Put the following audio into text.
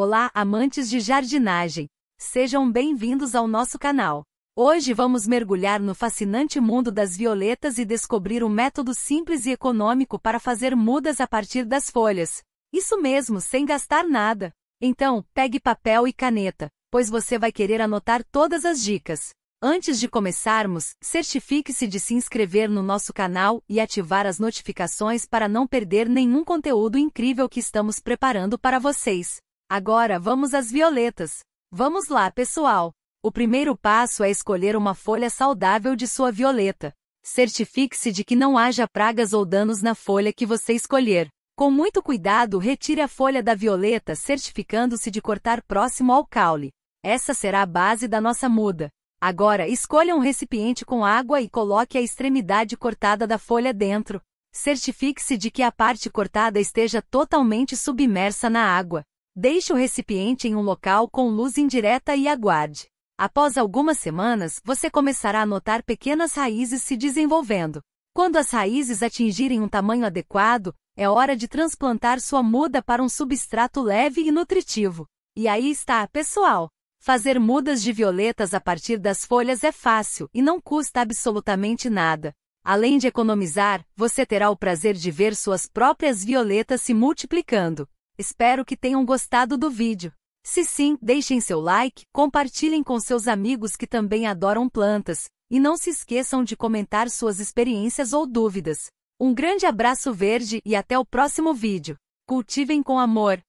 Olá, amantes de jardinagem! Sejam bem-vindos ao nosso canal. Hoje vamos mergulhar no fascinante mundo das violetas e descobrir um método simples e econômico para fazer mudas a partir das folhas. Isso mesmo, sem gastar nada. Então, pegue papel e caneta, pois você vai querer anotar todas as dicas. Antes de começarmos, certifique-se de se inscrever no nosso canal e ativar as notificações para não perder nenhum conteúdo incrível que estamos preparando para vocês. Agora vamos às violetas. Vamos lá, pessoal! O primeiro passo é escolher uma folha saudável de sua violeta. Certifique-se de que não haja pragas ou danos na folha que você escolher. Com muito cuidado, retire a folha da violeta, certificando-se de cortar próximo ao caule. Essa será a base da nossa muda. Agora, escolha um recipiente com água e coloque a extremidade cortada da folha dentro. Certifique-se de que a parte cortada esteja totalmente submersa na água. Deixe o recipiente em um local com luz indireta e aguarde. Após algumas semanas, você começará a notar pequenas raízes se desenvolvendo. Quando as raízes atingirem um tamanho adequado, é hora de transplantar sua muda para um substrato leve e nutritivo. E aí está, pessoal! Fazer mudas de violetas a partir das folhas é fácil e não custa absolutamente nada. Além de economizar, você terá o prazer de ver suas próprias violetas se multiplicando. Espero que tenham gostado do vídeo. Se sim, deixem seu like, compartilhem com seus amigos que também adoram plantas, e não se esqueçam de comentar suas experiências ou dúvidas. Um grande abraço verde e até o próximo vídeo. Cultivem com amor!